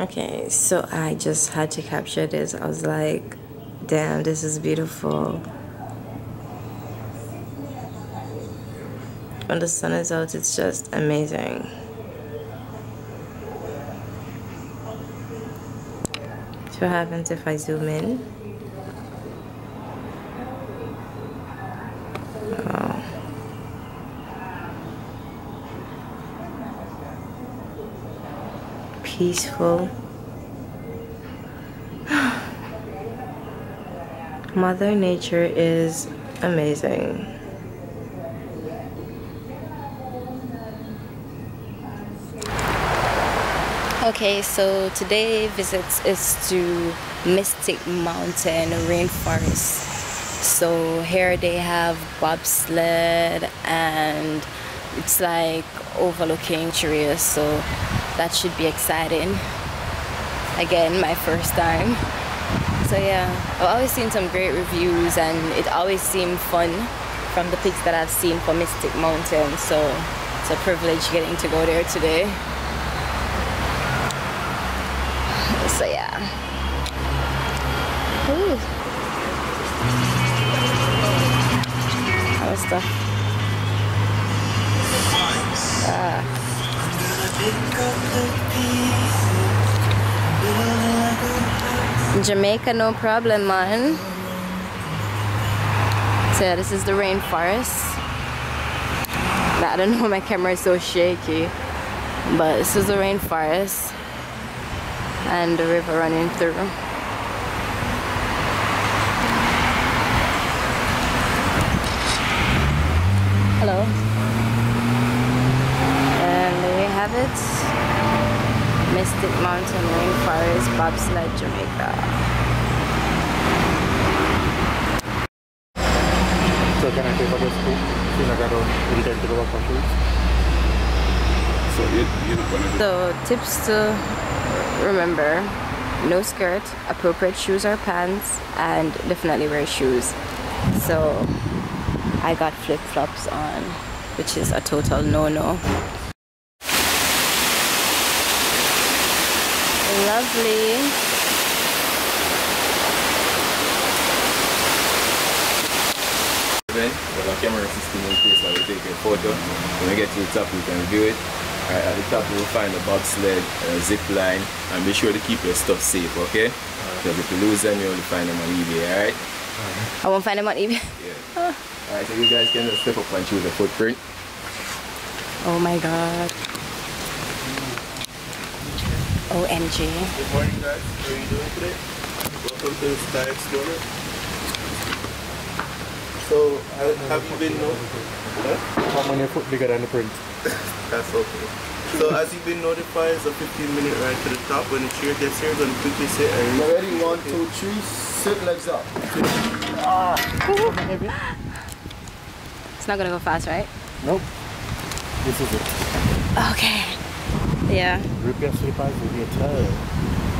Okay, so I just had to capture this. I was like, damn, this is beautiful. When the sun is out, it's just amazing. See what happens if I zoom in? Oh. Peaceful. Mother Nature is amazing. Okay, so today's visit is to Mystic Mountain Rainforest. So here they have bobsled and it's like overlooking trees, so that should be exciting. Again, my first time. So yeah, I've always seen some great reviews and it always seemed fun from the pics that I've seen for Mystic Mountain. So it's a privilege getting to go there today. So yeah. Ooh. That was tough. Jamaica, no problem, man. So yeah, this is the rainforest. I don't know why my camera is so shaky, but this is the rainforest. And the river running through. Hello. And there you have it. Mystic Mountain Rainforest, bobsled, Jamaica. So can I take up a scoop? You know, I don't intend to go up for shoes. So you're not gonna do. So tips to remember, no skirt, appropriate shoes or pants, and definitely wear shoes. So I got flip-flops on, which is a total no-no. Lovely. Then, with our camera system in place, I will take a photo. When we get to the top, we can view it. Right, at the top you will find a bobsled, a zip line, and be sure to keep your stuff safe, okay? Because if you lose them, you only find them on eBay, alright? I won't find them on eBay? Yeah. Alright, so you guys can just step up and choose a footprint. Oh my god. OMG. Good morning guys, how are you doing today? Welcome to the Sky Explorer. So, have you been noticed? How many foot bigger than the print? That's okay. So as you've been notified, it's a 15-minute ride to the top. When the chair gets here, we're going to quickly sit and ready. 1, 2, 3, sit legs up. It's not going to go fast, right? Nope. This is it. Okay. Yeah. Rip your slippers with your toe.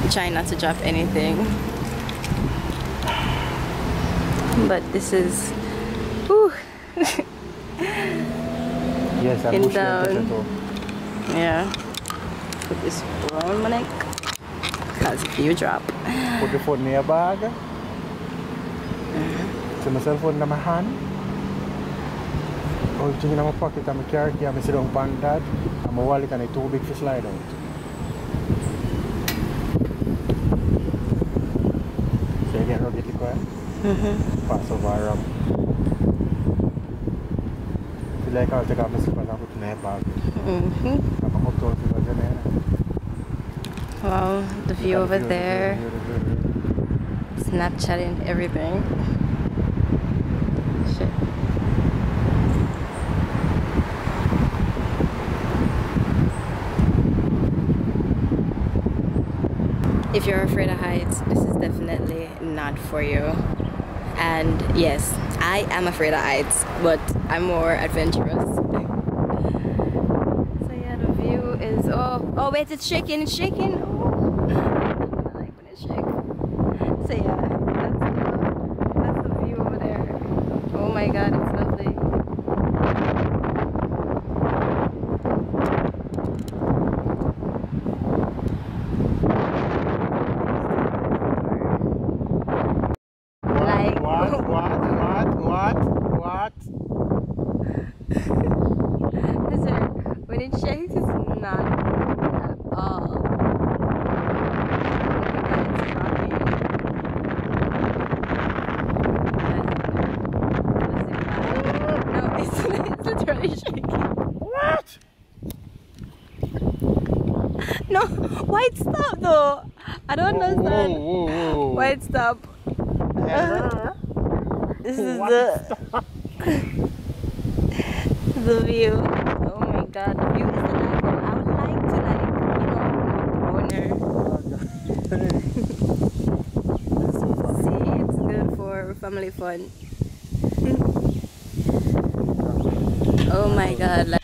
I'm trying not to drop anything. But this is... Whew. Yes, I'm pushing down. Yeah. Put this around my neck. Cause if you drop. Put the phone in your bag. So my cell phone in my hand. Oh, it's in my pocket. I'm a carrot. I'm a sit down pan that. I'm a wallet and it's too big for slide out. So you can rub it quick. Pass over around. Like I'll take out my slippers and put my head back. Wow, the view over there. Snapchatting everything. Shit. If you're afraid of heights, this is definitely not for you. And yes, I am afraid of heights, but I'm more adventurous. So yeah, the view is, oh wait, it's shaking, oh, I like when it shakes. So yeah, that's the view over there. Oh my god, it's lovely. White stop though. I don't understand. Whoa, whoa, whoa. White stop. This is the the view. Oh my god, the view is the life. I would like to, like, you know, owner. See, it's good for family fun. Oh my god, like.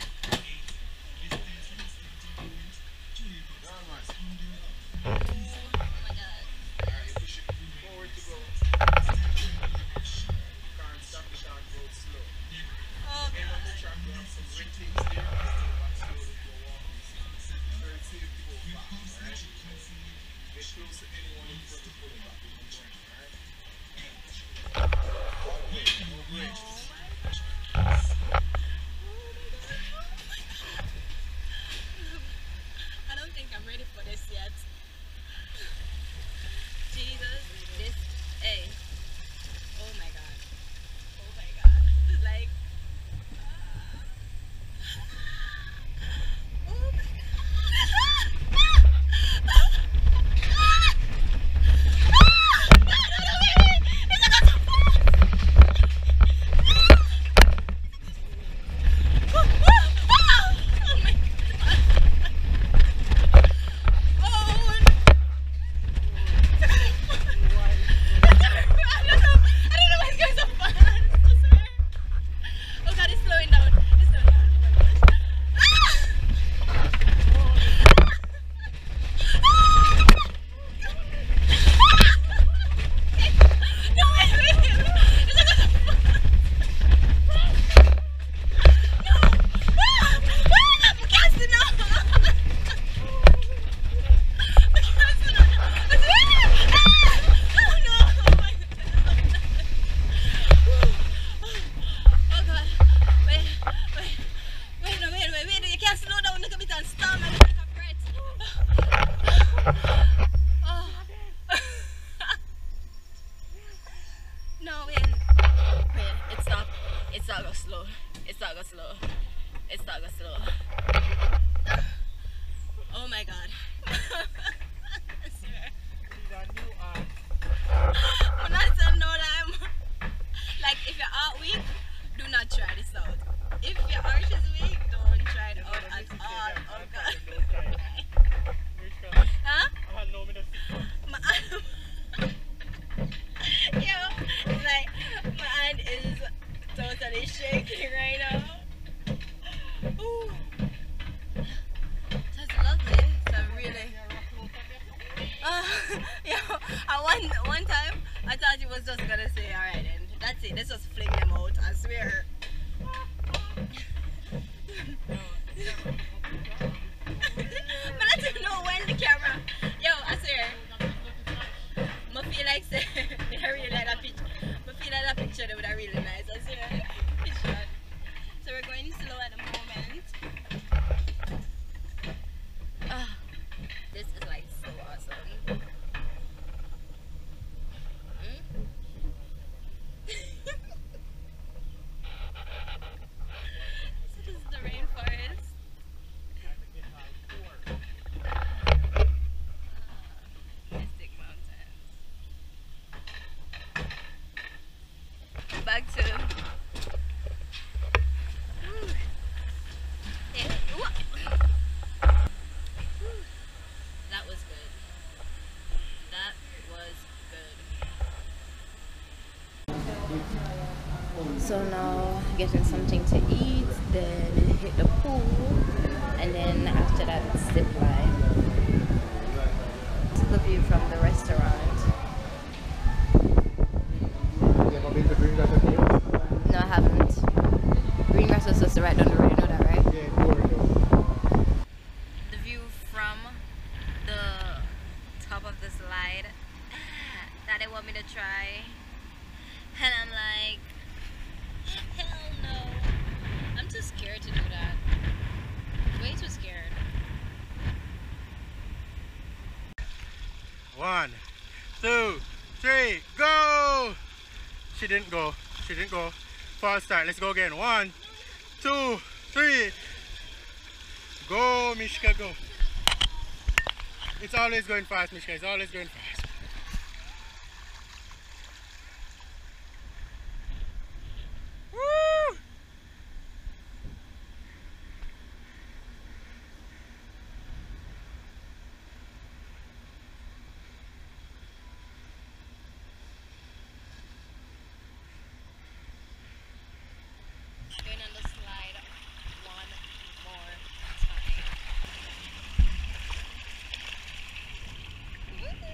So now getting something to eat, then hit the pool, and then after that zip line. This is the view from the restaurant. No, I haven't. Green restaurant is right down the road, you know that, right? Yeah, the view from the top of the slide that they want me to try, and I'm like, hell no. I'm too scared to do that. Way too scared. One, two, three, go! She didn't go. She didn't go. False start. Let's go again. One, two, three. Go, Mishka, go. It's always going fast, Mishka. It's always going fast. Woo! Going on the slide one more time. Woo-hoo!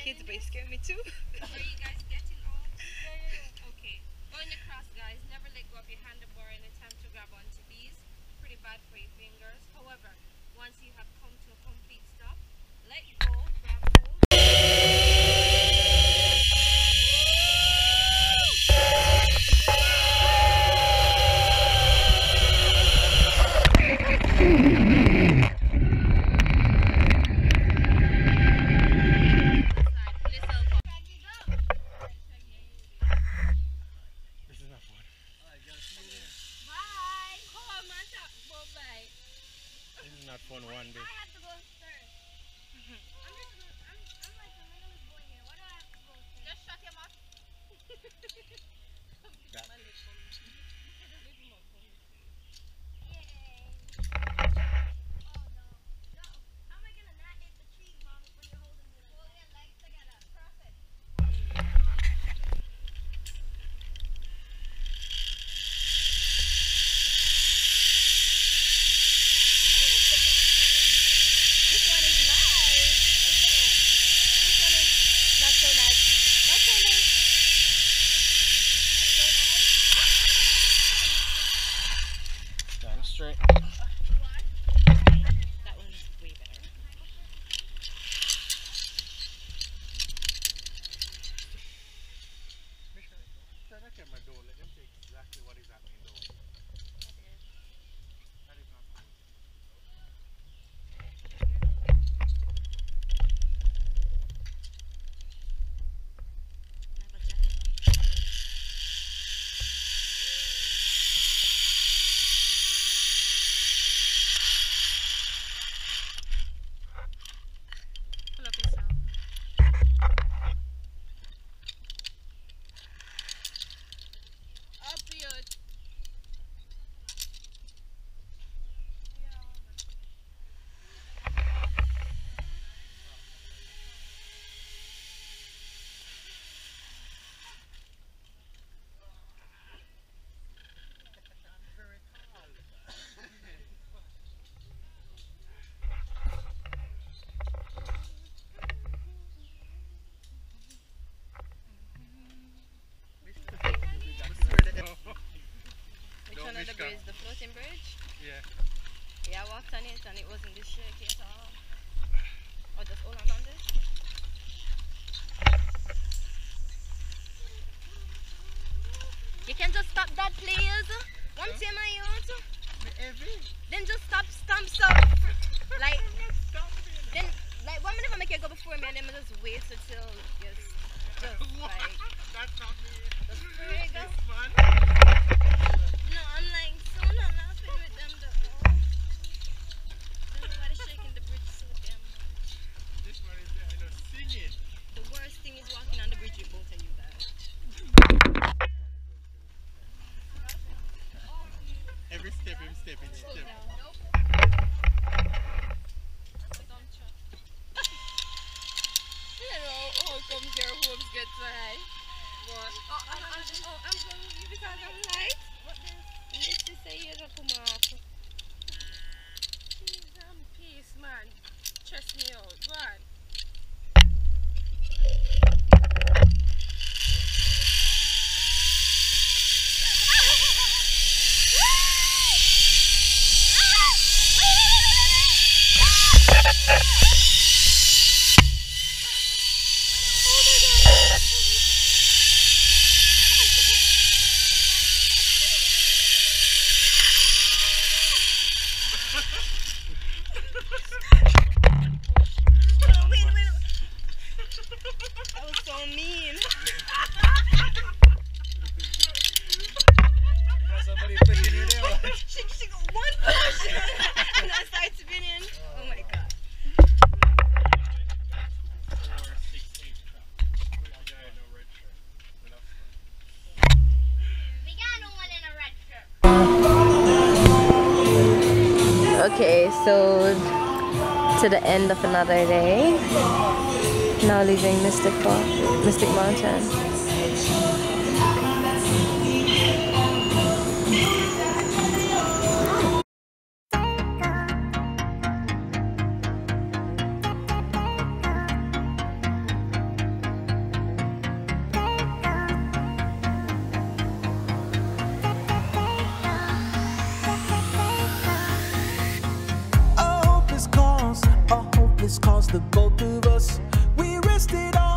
Kids, but it scared me too. Are you guys getting all? Yeah. Okay. Going across, guys, never let go of your handlebar in the time to grab onto these. Pretty bad for your fingers. However, once you have come to a complete stop, let go, grab hold. Mishka. Bridge, the floating bridge? Yeah. Yeah, I walked on it and it wasn't this shaky at all. Oh, just hold on this. You can just stop that, please. One time I out. Then just stop. Like, then, like, 1 minute I make it go before me and then I just wait until yes. Just like, that's not me. Just pray, go. No, I'm like, so not laughing with them though. I don't know why they're shaking the bridge so damn much. This one is there, I know, singing. The worst thing is walking on the bridge with both of you guys. Every step, every step. Comes your hopes get so high. What? Oh, I'm going with you because I'm light. What the? Let's just say you're going to come off. Jeez, I'm peace, man. Trust me out. Go on. Okay, so to the end of another day. Now leaving Mystic Mountain. The both of us, we rested on